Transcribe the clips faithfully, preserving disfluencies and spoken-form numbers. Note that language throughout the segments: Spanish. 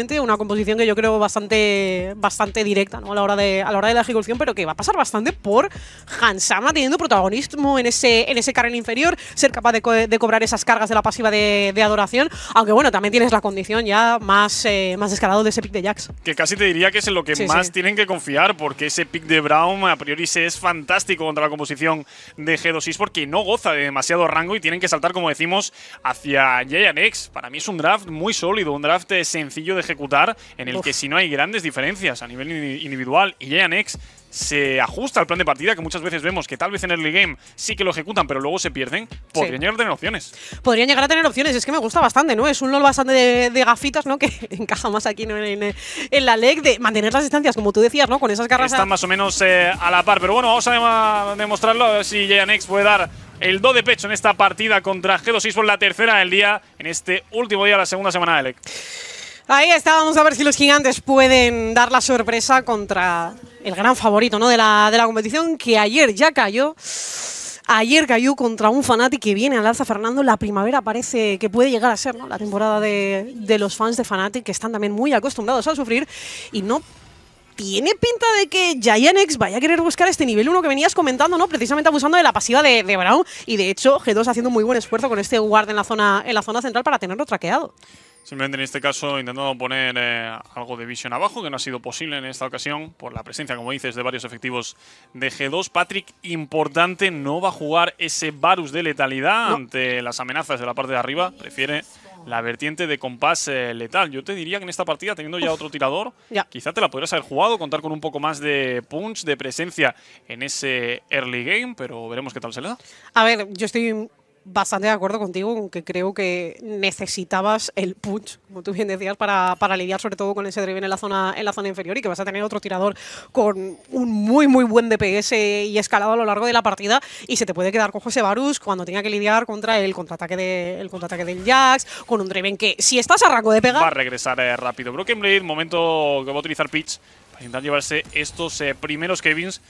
realmente una composición que yo creo bastante, bastante directa, ¿no? a, la hora de, a la hora de la ejecución, pero que va a pasar bastante por Hans Sama teniendo protagonismo en ese, en ese carril inferior, ser capaz de, co de cobrar esas cargas de la pasiva de, de adoración, aunque bueno, también tienes la condición ya más, eh, más descarado de ese pick de Jax. Que casi te diría que es en lo que sí, más sí. tienen que confiar, porque ese pick de Braum a priori se es fantástico contra la composición de G dos porque no goza de demasiado rango y tienen que saltar, como decimos, hacia GiantX. Para mí es un draft muy sólido, un draft sencillo de ejecutar en el Uf. que si no hay grandes diferencias a nivel individual y GiantX se ajusta al plan de partida, que muchas veces vemos que tal vez en early game sí que lo ejecutan, pero luego se pierden, podrían sí. llegar a tener opciones. Podrían llegar a tener opciones, es que me gusta bastante, ¿no? Es un LoL bastante de, de gafitas, ¿no? Que encaja más aquí, ¿no? en, en, en la L E C, de mantener las distancias, como tú decías, ¿no? Con esas garras… Están a... más o menos eh, a la par, pero bueno, vamos a demostrarlo, a ver si GiantX puede dar… el do de pecho en esta partida contra G dos X por la tercera del día, en este último día de la segunda semana de L E C. Ahí está, vamos a ver si los gigantes pueden dar la sorpresa contra el gran favorito, ¿no? de, la, de la competición, que ayer ya cayó. Ayer cayó contra un Fnatic que viene al alza, Fernando. La primavera parece que puede llegar a ser, ¿no? la temporada de, de los fans de Fnatic, que están también muy acostumbrados a sufrir y no... Tiene pinta de que GiantX vaya a querer buscar este nivel uno que venías comentando, ¿no? Precisamente abusando de la pasiva de, de Braum. Y de hecho, G dos haciendo muy buen esfuerzo con este guard en la zona, en la zona central para tenerlo traqueado. Simplemente en este caso intentando poner eh, algo de visión abajo, que no ha sido posible en esta ocasión por la presencia, como dices, de varios efectivos de G dos. Patrik, importante, no va a jugar ese Varus de letalidad no. ante las amenazas de la parte de arriba. Prefiere la vertiente de compás eh, letal. Yo te diría que en esta partida, teniendo ya Uf, otro tirador, ya. quizá te la podrías haber jugado, contar con un poco más de punch, de presencia en ese early game, pero veremos qué tal se le da. A ver, yo estoy... bastante de acuerdo contigo, aunque creo que necesitabas el punch, como tú bien decías, para, para lidiar sobre todo con ese Draven en la zona en la zona inferior y que vas a tener otro tirador con un muy muy buen D P S y escalado a lo largo de la partida y se te puede quedar con José Varus cuando tenga que lidiar contra el contraataque, de, el contraataque del Jax, con un Draven que si estás a rango de pegar… Va a regresar eh, rápido BrokenBlade, momento que va a utilizar Pitch para intentar llevarse estos eh, primeros Kevins.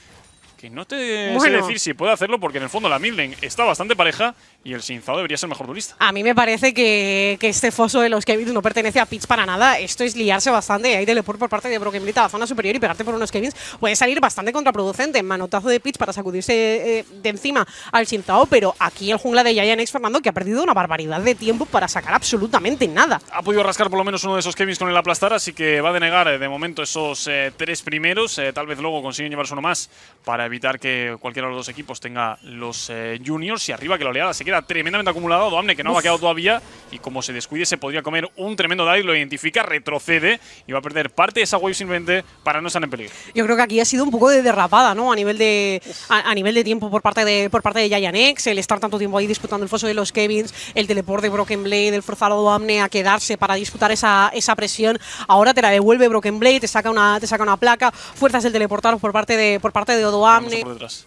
Que no te bueno. sé decir si puede hacerlo porque en el fondo la midlane está bastante pareja y el Sinzao debería ser mejor duelista. A mí me parece que, que este foso de los Kevins no pertenece a Pitch para nada. Esto es liarse bastante. Hay teleport por parte de BrokenBlade a la zona superior y pegarte por unos Kevins puede salir bastante contraproducente. Manotazo de Pitch para sacudirse eh, de encima al Sinzao, pero aquí el jungla de GiantX, Fernando, que ha perdido una barbaridad de tiempo para sacar absolutamente nada. Ha podido rascar por lo menos uno de esos Kevins con el aplastar, así que va a denegar eh, de momento esos eh, tres primeros. Eh, tal vez luego consiguen llevarse uno más para evitar que cualquiera de los dos equipos tenga los eh, juniors y arriba que la oleada se queda tremendamente acumulada. Odoamne que no Uf. ha quedado todavía y como se descuide se podría comer un tremendo dive, lo identifica, retrocede y va a perder parte de esa wave simplemente para no estar en peligro. Yo creo que aquí ha sido un poco de derrapada, ¿no? A nivel de, a, a nivel de tiempo por parte de, por parte de GiantX, el estar tanto tiempo ahí disputando el foso de los Kevins, el teleport de BrokenBlade, el forzar a Odoamne a quedarse para disputar esa, esa presión. Ahora te la devuelve BrokenBlade, te saca una, te saca una placa, fuerzas el teleportar por parte de, por parte de Odoamne.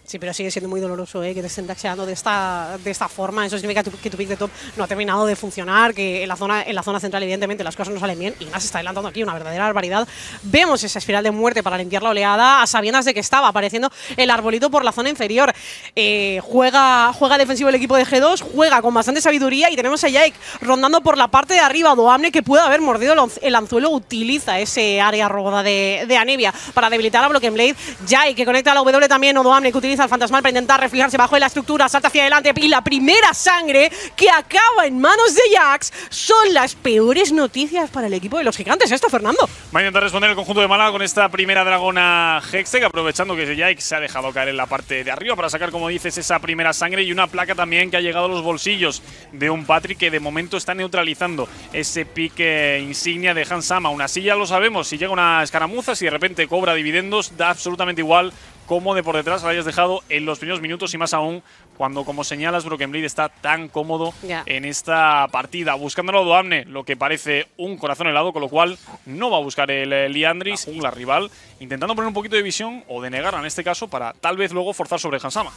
Sí, pero sigue siendo muy doloroso ¿eh? que te estén taxeando de esta, de esta forma. Eso significa que tu, que tu pick de top no ha terminado de funcionar, que en la zona, en la zona central evidentemente las cosas no salen bien y más se está adelantando aquí una verdadera barbaridad. Vemos esa espiral de muerte para limpiar la oleada a sabiendas de que estaba apareciendo el arbolito por la zona inferior. Eh, juega, juega defensivo el equipo de G dos, juega con bastante sabiduría y tenemos a Jake rondando por la parte de arriba. Odoamne que puede haber mordido el anzuelo, utiliza ese área robada de, de Anivia para debilitar a BrokenBlade. Jake que conecta a la W también, Odoamne que utiliza el fantasmal para intentar reflejarse bajo de la estructura, salta hacia adelante y la primera sangre que acaba en manos de Jax. Son las peores noticias para el equipo de los gigantes. Esto, Fernando. Va a intentar responder el conjunto de Málaga con esta primera dragona Hextech, aprovechando que Jax se ha dejado caer en la parte de arriba para sacar, como dices, esa primera sangre y una placa también que ha llegado a los bolsillos de un Patrik que de momento está neutralizando ese pique insignia de Hans Sama. Aún así ya lo sabemos, si llega una escaramuza, si de repente cobra dividendos, da absolutamente igual como de por detrás la hayas dejado en los primeros minutos y más aún cuando, como señalas, BrokenBlade está tan cómodo yeah. en esta partida. Buscándolo a Odoamne, lo que parece un corazón helado, con lo cual no va a buscar el, el Liandris, la rival, intentando poner un poquito de visión o de negarla en este caso para tal vez luego forzar sobre Hans Sama.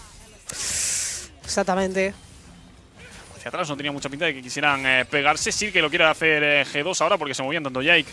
Exactamente. Hacia atrás no tenía mucha pinta de que quisieran eh, pegarse. Sí que lo quiere hacer eh, G dos ahora porque se movían tanto Jake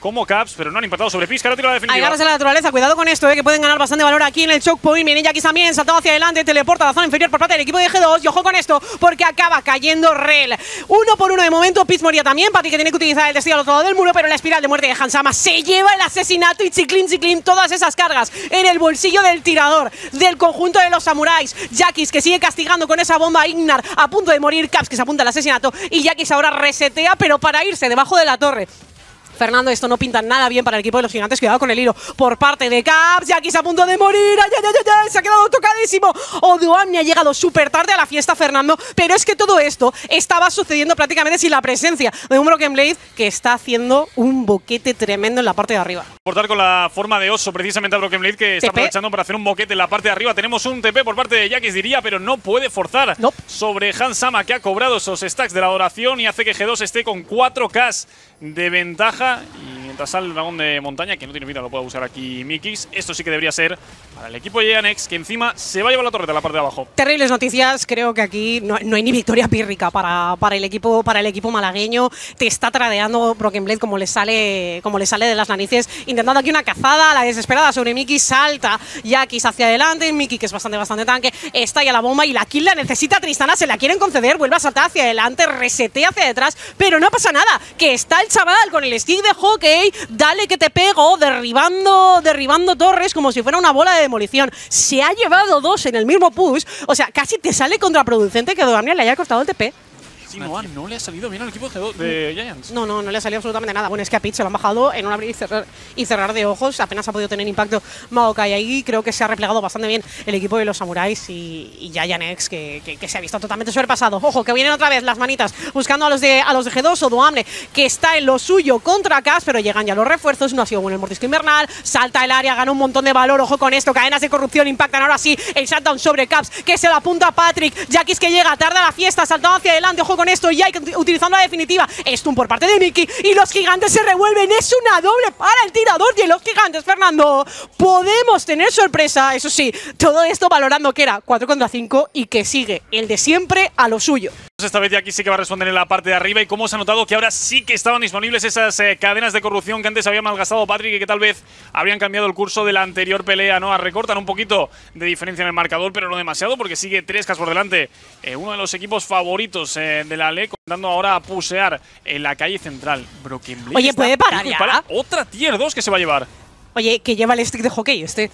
como Caps, pero no han impactado sobre Pisca, no tiene la definitiva. Agarras a la naturaleza, cuidado con esto, eh, que pueden ganar bastante valor aquí en el choke point. Viene Jax también, saltado hacia adelante, teleporta a la zona inferior por parte del equipo de G dos. Y ojo con esto, porque acaba cayendo Rel. Uno por uno de momento, Pitch moría también. Patrik que tiene que utilizar el destello al otro lado del muro, pero la espiral de muerte de Hans Sama se lleva el asesinato y chiclin, chiclin, todas esas cargas en el bolsillo del tirador del conjunto de los samuráis. Jax que sigue castigando con esa bomba a Ignar, a punto de morir. Caps que se apunta al asesinato y Jax ahora resetea, pero para irse debajo de la torre. Fernando, esto no pinta nada bien para el equipo de los gigantes. Cuidado con el hilo por parte de Caps. Jax a punto de morir. ¡Ay, ay, ay, ay! Se ha quedado tocadísimo. Odoamne ha llegado súper tarde a la fiesta, Fernando. Pero es que todo esto estaba sucediendo prácticamente sin la presencia de un BrokenBlade que está haciendo un boquete tremendo en la parte de arriba. Cortar con la forma de oso precisamente a BrokenBlade, que está aprovechando para hacer un boquete en la parte de arriba. Tenemos un T P por parte de Jax, diría, pero no puede forzar nope. sobre Hans Sama, que ha cobrado esos stacks de la adoración y hace que G dos esté con cuatro K de ventaja. Y mientras sale el dragón de montaña, que no tiene vida, lo puede usar aquí Mikyx. Esto sí que debería ser para el equipo de GiantX, que encima se va a llevar la torreta a la parte de abajo. Terribles noticias, creo que aquí no, no hay ni victoria pírrica para, para, el equipo, para el equipo malagueño. Te está tradeando BrokenBlade como le sale, como le sale de las narices. Intentando aquí una cazada, la desesperada sobre Mikyx, salta Jax hacia adelante. Mikyx, que es bastante, bastante tanque, estalla la bomba y la kill la necesita Tristana, se la quieren conceder, vuelve a saltar hacia adelante, resetea hacia detrás, pero no pasa nada, que está el chaval con el stick de hockey, dale que te pego, derribando, derribando torres como si fuera una bola de demolición. Se ha llevado dos en el mismo push, o sea, casi te sale contraproducente que Odoamne le haya costado el T P. Sí, no, no le ha salido bien al equipo de Giants. No, no, no le ha salido absolutamente nada. Bueno, es que a Pitch se lo han bajado en un abrir y cerrar, y cerrar de ojos. Apenas ha podido tener impacto Maokai ahí. Creo que se ha replegado bastante bien el equipo de los samuráis y, y GiantX, que, que, que se ha visto totalmente sobrepasado. Ojo, que vienen otra vez las manitas buscando a los de, a los de G dos. Odoamne, que está en lo suyo contra Cass, pero llegan ya los refuerzos. No ha sido bueno el mordisco invernal. Salta el área, gana un montón de valor. Ojo con esto, cadenas de corrupción impactan ahora sí. El shutdown sobre Caps, que se la apunta Patrik. Jax que llega tarde a la fiesta, saltado hacia adelante. Ojo con esto, Jake utilizando la definitiva. Stun por parte de Mickey y los gigantes se revuelven. Es una doble para el tirador de los gigantes, Fernando. Podemos tener sorpresa, eso sí, todo esto valorando que era cuatro contra cinco y que sigue el de siempre a lo suyo. Esta vez Jaki sí que va a responder en la parte de arriba y cómo se ha notado que ahora sí que estaban disponibles esas eh, cadenas de corrupción que antes había malgastado Patrik y que tal vez habrían cambiado el curso de la anterior pelea, ¿no? Recortan un poquito de diferencia en el marcador, pero no demasiado porque sigue tres K por delante eh, uno de los equipos favoritos eh, de la L E C, dando ahora a pusear en la calle central. BrokenBlade. Oye, puede parar ya. Para otra tier dos que se va a llevar. Oye, que lleva el stick de hockey este.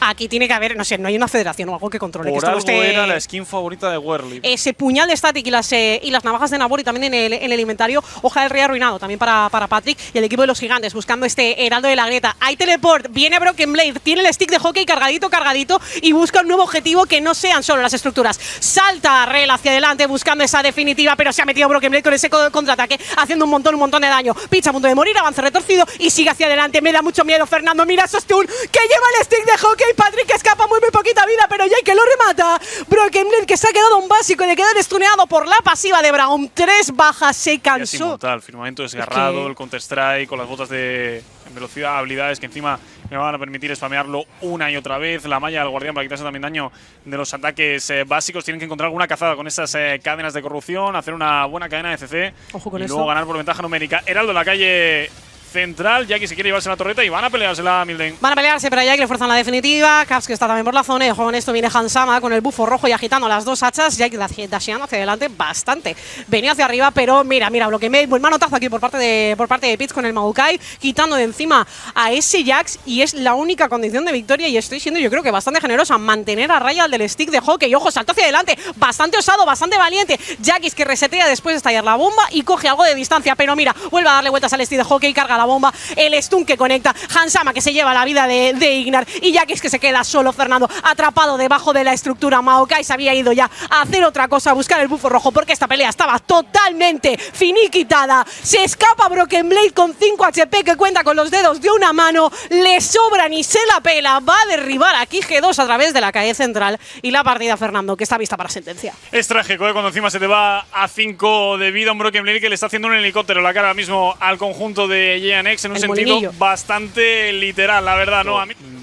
Aquí tiene que haber, no sé, no hay una federación o algo que controle. Por que algo usted, era la skin favorita de Werly. Ese puñal de Static y las, eh, y las navajas de Nabori también en el, en el inventario. Hoja del Rey arruinado también para, para Patrik y el equipo de los gigantes buscando este heraldo de la grieta. Hay teleport, viene BrokenBlade, tiene el stick de hockey cargadito, cargadito y busca un nuevo objetivo que no sean solo las estructuras. Salta Rel hacia adelante buscando esa definitiva, pero se ha metido BrokenBlade con ese contraataque haciendo un montón, un montón de daño. Pitch a punto de morir, avanza retorcido y sigue hacia adelante. Me da mucho miedo, Fernando. Mira esos stun que lleva el stick de hockey. Patrik que escapa muy muy poquita vida, pero Jake que lo remata. BrokenBlade que se ha quedado un básico y le quedó estuneado por la pasiva de Braum. Tres bajas, se cansó. Inmortal, firmamento desgarrado, es que... el Counter-Strike con las botas de velocidad, habilidades que encima me van a permitir spamearlo una y otra vez. La malla del guardián para quitarse también daño de los ataques eh, básicos. Tienen que encontrar alguna cazada con esas eh, cadenas de corrupción, hacer una buena cadena de C C y eso. Luego ganar por ventaja numérica. Heraldo en la calle... central, Jaki se quiere llevarse la torreta y van a pelearse la Milden. Van a pelearse, pero a Jaki le forzan la definitiva. Caps que está también por la zona. Y ojo con esto, viene Hans Sama con el bufo rojo y agitando las dos hachas. Jaki Dasean hacia adelante bastante. Venía hacia arriba, pero mira, mira, BrokenBlade. Buen manotazo aquí por parte de por parte de Pitch con el Maokai, quitando de encima a ese Jax. Y es la única condición de victoria. Y estoy siendo, yo creo que bastante generosa. Mantener a raya al del stick de hockey. Y ojo, saltó hacia adelante. Bastante osado, bastante valiente. Jaki que resetea después de estallar la bomba y coge algo de distancia. Pero mira, vuelve a darle vueltas al stick de hockey y carga la bomba, el stun que conecta, Hans Sama que se lleva la vida de, de Ignar y Jax que se queda solo, Fernando, atrapado debajo de la estructura. Maokai se había ido ya a hacer otra cosa, a buscar el bufo rojo porque esta pelea estaba totalmente finiquitada. Se escapa BrokenBlade con cinco H P que cuenta con los dedos de una mano, le sobran y se la pela, va a derribar aquí G dos a través de la calle central y la partida, Fernando, que está vista para sentencia. Es trágico, ¿eh? Cuando encima se te va a cinco de vida un BrokenBlade que le está haciendo un helicóptero la cara ahora mismo al conjunto de GiantX en un sentido bastante literal, la verdad, ¿no?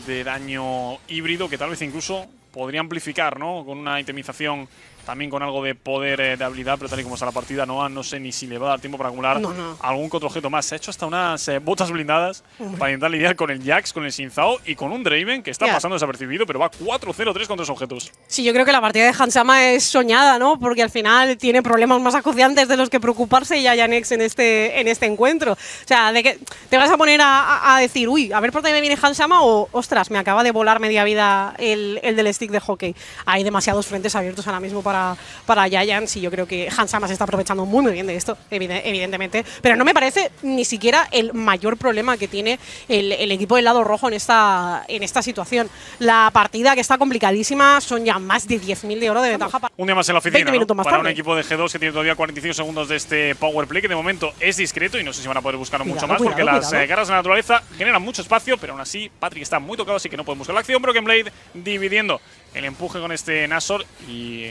De daño híbrido que tal vez incluso podría amplificar, ¿no? Con una itemización también con algo de poder, eh, de habilidad, pero tal y como está la partida, Noah no sé ni si le va a dar tiempo para acumular no, no. algún otro objeto más. Se ha hecho hasta unas eh, botas blindadas Hombre. para intentar lidiar con el Jax, con el Sinzao y con un Draven que está yeah. pasando desapercibido, pero va cuatro cero tres con tres objetos. Sí, yo creo que la partida de Hans Sama es soñada, ¿no? Porque al final tiene problemas más acuciantes de los que preocuparse y hay Nex en este, en este encuentro. O sea, de que te vas a poner a, a decir, uy, a ver por dónde me viene Hans Sama o, ostras, me acaba de volar media vida el, el del stick de hockey. Hay demasiados frentes abiertos ahora mismo para, para Giants y yo creo que Hans Sama se está aprovechando muy, muy bien de esto, evidente, evidentemente. Pero no me parece ni siquiera el mayor problema que tiene el, el equipo del lado rojo en esta, en esta situación. La partida que está complicadísima, son ya más de diez mil de oro de ventaja. Un día más en la oficina, ¿no? Para tarde. un equipo de G dos que tiene todavía cuarenta y cinco segundos de este power play, que de momento es discreto y no sé si van a poder buscar mucho más, cuidado, porque cuidado, las cuidado. Eh, garras de la naturaleza generan mucho espacio, pero aún así Patrik está muy tocado, así que no podemos buscar la acción. BrokenBlade dividiendo el empuje con este Nashor y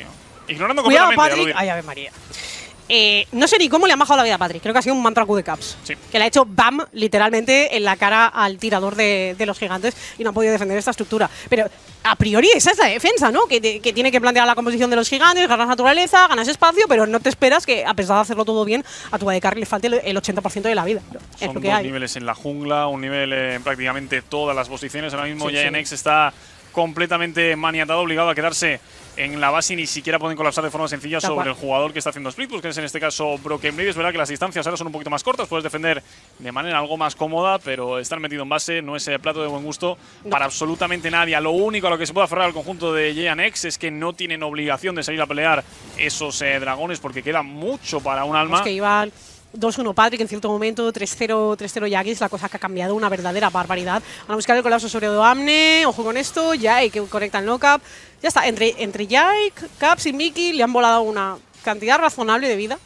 ignorando cuidado, completamente. Ay, Ave María. Eh, no sé ni cómo le ha bajado la vida a Patrik. Creo que ha sido un mantra Q de Caps. Sí. Que le ha hecho bam, literalmente, en la cara al tirador de, de los gigantes y no ha podido defender esta estructura. Pero a priori esa es la defensa, ¿no? Que, de, que tiene que plantear la composición de los gigantes, ganas naturaleza, ganas espacio, pero no te esperas que, a pesar de hacerlo todo bien, a tu A D C le falte el ochenta por ciento de la vida. Es Son lo que dos hay. niveles en la jungla, un nivel en prácticamente todas las posiciones. Ahora mismo sí, GiantX sí. está completamente maniatado, obligado a quedarse en la base y ni siquiera pueden colapsar de forma sencilla Tal sobre cual. el jugador que está haciendo split, pues que es en este caso BrokenBlade. Es verdad que las distancias ahora son un poquito más cortas, puedes defender de manera algo más cómoda, pero estar metido en base no es el plato de buen gusto no. para absolutamente nadie. Lo único a lo que se puede aferrar al conjunto de GiantX es que no tienen obligación de salir a pelear esos eh, dragones, porque queda mucho para un alma. Es que iban dos uno Patrik en cierto momento, tres cero Yagi, es la cosa que ha cambiado, una verdadera barbaridad. Van a buscar el colapso sobre Odoamne, ojo con esto, Jake que conecta el no-cap. Ya está, entre, entre Jake, Caps y Mikyx le han volado una cantidad razonable de vida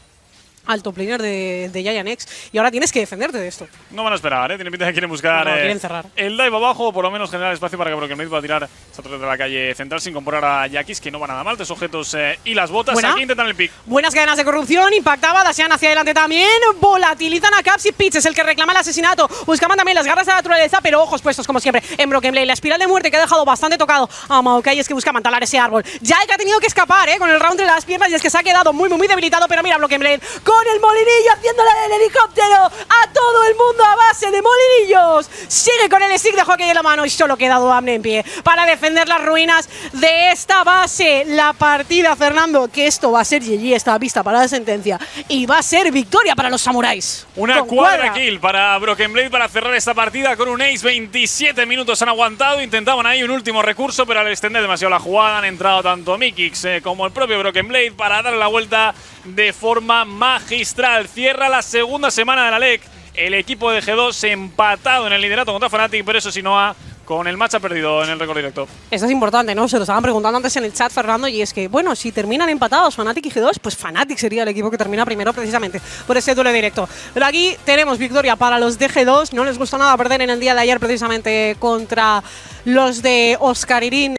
al top laner de, de GiantX y ahora tienes que defenderte de esto. No van a esperar, ¿eh? Tienen pinta de que quieren buscar no, no, quieren cerrar. Eh, el dive abajo, o por lo menos generar espacio para que BrokenBlade pueda tirar esa torre de la calle central sin comprar a Jax, que no va nada mal, tres objetos eh, y las botas. Buena. Aquí intentan el pick. Buenas cadenas de corrupción, impactaba, Dasean hacia adelante también, volatilizan a Caps y Pitch es el que reclama el asesinato, buscaban también las garras de la naturaleza, pero ojos puestos como siempre en BrokenBlade, la espiral de muerte que ha dejado bastante tocado a Maokai, es que buscaban talar ese árbol. Jake ha tenido que escapar, ¿eh? Con el round de las piernas y es que se ha quedado muy, muy, muy debilitado, pero mira BrokenBlade con el molinillo, haciéndole el helicóptero a todo el mundo a base de molinillos. Sigue con el stick de hockey en la mano y solo queda Odoamne en pie para defender las ruinas de esta base. La partida, Fernando, que esto va a ser G G, está vista para la sentencia y va a ser victoria para los samuráis. Una cuadra kill para BrokenBlade para cerrar esta partida con un ace. veintisiete minutos han aguantado, intentaban ahí un último recurso, pero al extender demasiado la jugada han entrado tanto Mikyx eh, como el propio BrokenBlade para darle la vuelta de forma más magistral. Cierra la segunda semana de la L E C el equipo de G dos empatado en el liderato contra Fnatic, pero eso sí, no ha con el match ha perdido en el récord directo. Esto es importante, ¿no? Se lo estaban preguntando antes en el chat, Fernando, y es que, bueno, si terminan empatados Fnatic y G dos, pues Fnatic sería el equipo que termina primero precisamente por ese duelo directo. Pero aquí tenemos victoria para los de G dos, no les gustó nada perder en el día de ayer precisamente contra los de Oscar Irín.